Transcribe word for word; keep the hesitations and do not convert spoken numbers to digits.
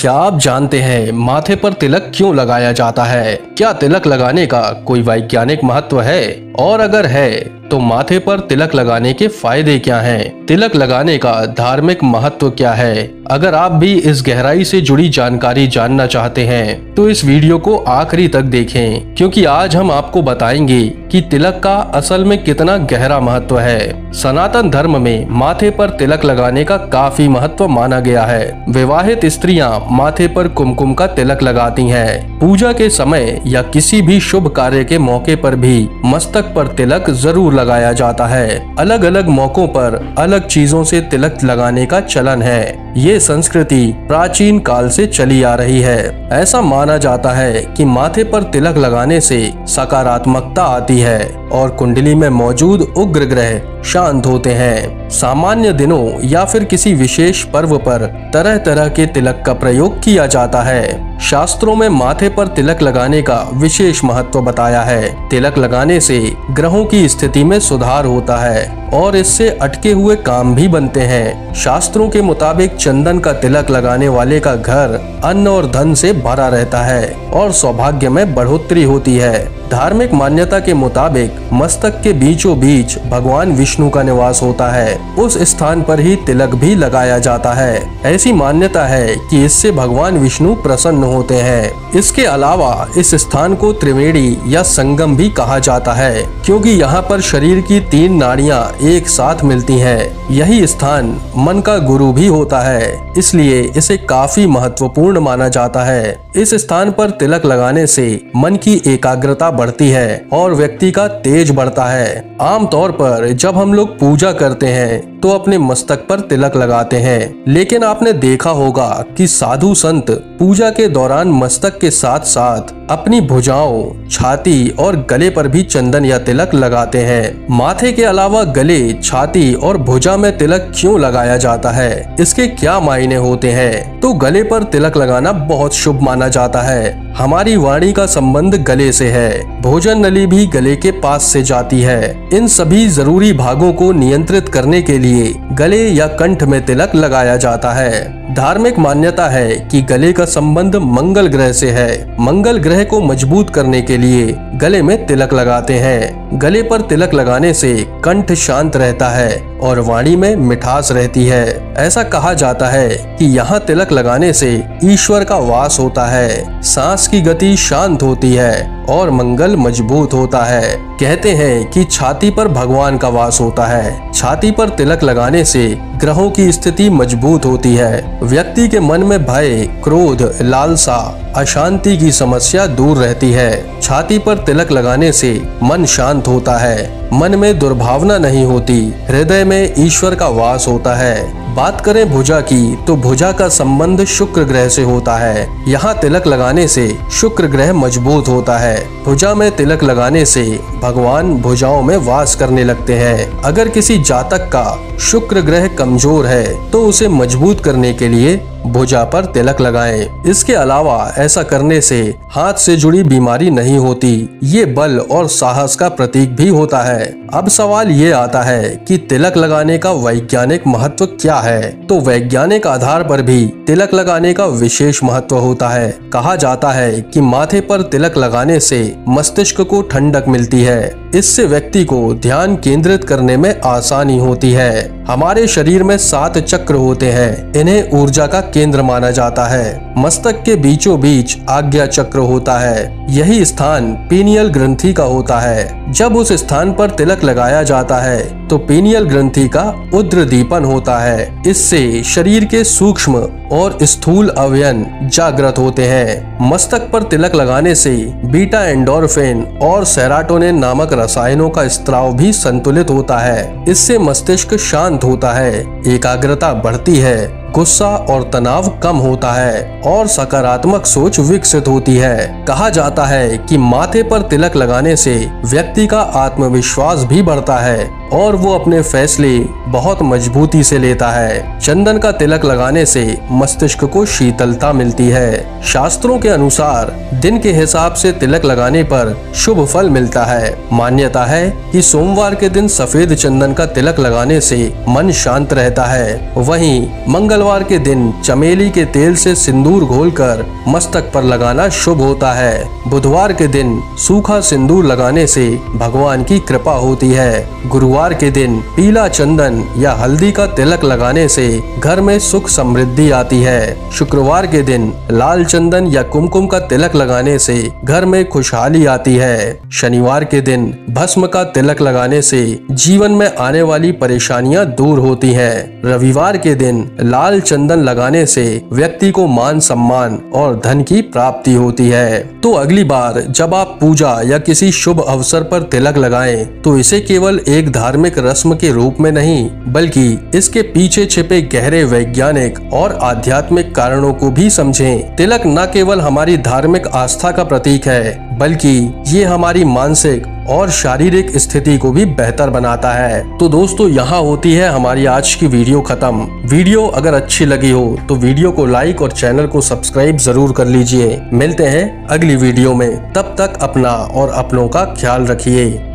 क्या आप जानते हैं माथे पर तिलक क्यों लगाया जाता है? क्या तिलक लगाने का कोई वैज्ञानिक महत्व है, और अगर है तो माथे पर तिलक लगाने के फायदे क्या हैं? तिलक लगाने का धार्मिक महत्व क्या है? अगर आप भी इस गहराई से जुड़ी जानकारी जानना चाहते हैं तो इस वीडियो को आखिरी तक देखें, क्योंकि आज हम आपको बताएंगे कि तिलक का असल में कितना गहरा महत्व है। सनातन धर्म में माथे पर तिलक लगाने का काफी महत्व माना गया है। विवाहित स्त्रियां माथे पर कुमकुम का तिलक लगाती हैं। पूजा के समय या किसी भी शुभ कार्य के मौके पर भी मस्तक पर तिलक जरूर लगाया जाता है। अलग अलग मौकों पर अलग चीजों से तिलक लगाने का चलन है। ये संस्कृति प्राचीन काल से चली आ रही है। ऐसा माना जाता है कि माथे पर तिलक लगाने से सकारात्मकता आती है और कुंडली में मौजूद उग्र ग्रह शांत होते हैं। सामान्य दिनों या फिर किसी विशेष पर्व पर तरह तरह के तिलक का प्रयोग किया जाता है। शास्त्रों में माथे पर तिलक लगाने का विशेष महत्व बताया है। तिलक लगाने से ग्रहों की स्थिति में सुधार होता है और इससे अटके हुए काम भी बनते हैं। शास्त्रों के मुताबिक चंदन का तिलक लगाने वाले का घर अन्न और धन से भरा रहता है और सौभाग्य में बढ़ोतरी होती है। धार्मिक मान्यता के मुताबिक मस्तक के बीचों बीच भगवान विष्णु का निवास होता है। उस स्थान पर ही तिलक भी लगाया जाता है। ऐसी मान्यता है कि इससे भगवान विष्णु प्रसन्न होते हैं। इसके अलावा इस स्थान को त्रिवेणी या संगम भी कहा जाता है, क्योंकि यहाँ पर शरीर की तीन नाड़ियाँ एक साथ मिलती हैं। यही स्थान मन का गुरु भी होता है, इसलिए इसे काफी महत्वपूर्ण माना जाता है। इस स्थान पर तिलक लगाने से मन की एकाग्रता बढ़ती है और व्यक्ति का तेज बढ़ता है। आमतौर पर जब हम लोग पूजा करते हैं तो अपने मस्तक पर तिलक लगाते हैं, लेकिन आपने देखा होगा कि साधु संत पूजा के दौरान मस्तक के साथ साथ अपनी भुजाओं, छाती और गले पर भी चंदन या तिलक लगाते हैं। माथे के अलावा गले, छाती और भुजा में तिलक क्यों लगाया जाता है? इसके क्या मायने होते हैं? तो गले पर तिलक लगाना बहुत शुभ माना जाता है। हमारी वाणी का संबंध गले से है। भोजन नली भी गले के पास से जाती है। इन सभी जरूरी भागों को नियंत्रित करने के लिए गले या कंठ में तिलक लगाया जाता है। धार्मिक मान्यता है कि गले का संबंध मंगल ग्रह से है। मंगल ग्रह को मजबूत करने के लिए गले में तिलक लगाते हैं। गले पर तिलक लगाने से कंठ शांत रहता है और वाणी में मिठास रहती है। ऐसा कहा जाता है कि यहाँ तिलक लगाने से ईश्वर का वास होता है, सांस की गति शांत होती है और मंगल मजबूत होता है। कहते हैं कि छाती पर भगवान का वास होता है। छाती पर तिलक लगाने से ग्रहों की स्थिति मजबूत होती है। व्यक्ति के मन में भय, क्रोध, लालसा, अशांति की समस्या दूर रहती है। छाती पर तिलक लगाने से मन शांत होता है। मन में दुर्भावना नहीं होती। हृदय में ईश्वर का वास होता है। बात करें भुजा की, तो भुजा का संबंध शुक्र ग्रह से होता है। यहाँ तिलक लगाने से शुक्र ग्रह मजबूत होता है। भुजा में तिलक लगाने से भगवान भुजाओं में वास करने लगते हैं। अगर किसी जातक का शुक्र ग्रह कमजोर है तो उसे मजबूत करने के लिए भुजा पर तिलक लगाएं। इसके अलावा ऐसा करने से हाथ से जुड़ी बीमारी नहीं होती। ये बल और साहस का प्रतीक भी होता है। अब सवाल ये आता है कि तिलक लगाने का वैज्ञानिक महत्व क्या है? तो वैज्ञानिक आधार पर भी तिलक लगाने का विशेष महत्व होता है। कहा जाता है कि माथे पर तिलक लगाने से मस्तिष्क को ठंडक मिलती है। इससे व्यक्ति को ध्यान केंद्रित करने में आसानी होती है। हमारे शरीर में सात चक्र होते हैं। इन्हें ऊर्जा का केंद्र माना जाता है। मस्तक के बीचों बीच आज्ञा चक्र होता है। यही स्थान पीनियल ग्रंथि का होता है। जब उस स्थान पर तिलक लगाया जाता है तो पीनियल ग्रंथि का उद्दीपन होता है। इससे शरीर के सूक्ष्म और स्थूल अवयन जागृत होते हैं। मस्तक पर तिलक लगाने से बीटा एंडोर्फिन और सेरोटोनिन नामक रसायनों का स्त्राव भी संतुलित होता है। इससे मस्तिष्क शांत होता है, एकाग्रता बढ़ती है, गुस्सा और तनाव कम होता है और सकारात्मक सोच विकसित होती है। कहा जाता है कि माथे पर तिलक लगाने से व्यक्ति का आत्मविश्वास भी बढ़ता है और वो अपने फैसले बहुत मजबूती से लेता है। चंदन का तिलक लगाने से मस्तिष्क को शीतलता मिलती है। शास्त्रों के अनुसार दिन के हिसाब से तिलक लगाने पर शुभ फल मिलता है। मान्यता है कि सोमवार के दिन सफेद चंदन का तिलक लगाने से मन शांत रहता है। वहीं मंगलवार के दिन चमेली के तेल से सिंदूर घोलकर मस्तक पर लगाना शुभ होता है। बुधवार के दिन सूखा सिंदूर लगाने से भगवान की कृपा होती है। गुरुवार के दिन पीला चंदन या हल्दी का तिलक लगाने से घर में सुख समृद्धि आती है। शुक्रवार के दिन लाल चंदन या कुमकुम का तिलक लगाने से घर में खुशहाली आती है। शनिवार के दिन भस्म का तिलक लगाने से जीवन में आने वाली परेशानियां दूर होती हैं। रविवार के दिन लाल चंदन लगाने से व्यक्ति को मान सम्मान और धन की प्राप्ति होती है। तो अगली बार जब आप पूजा या किसी शुभ अवसर पर तिलक लगाएं, तो इसे केवल एक धार्मिक रस्म के रूप में नहीं, बल्कि इसके पीछे छिपे गहरे वैज्ञानिक और आध्यात्मिक कारणों को भी समझें। तिलक न केवल हमारी धार्मिक आस्था का प्रतीक है, बल्कि ये हमारी मानसिक और शारीरिक स्थिति को भी बेहतर बनाता है। तो दोस्तों, यहाँ होती है हमारी आज की वीडियो खत्म। वीडियो अगर अच्छी लगी हो तो वीडियो को लाइक और चैनल को सब्सक्राइब जरूर कर लीजिए। मिलते हैं अगली वीडियो में, तब तक अपना और अपनों का ख्याल रखिए।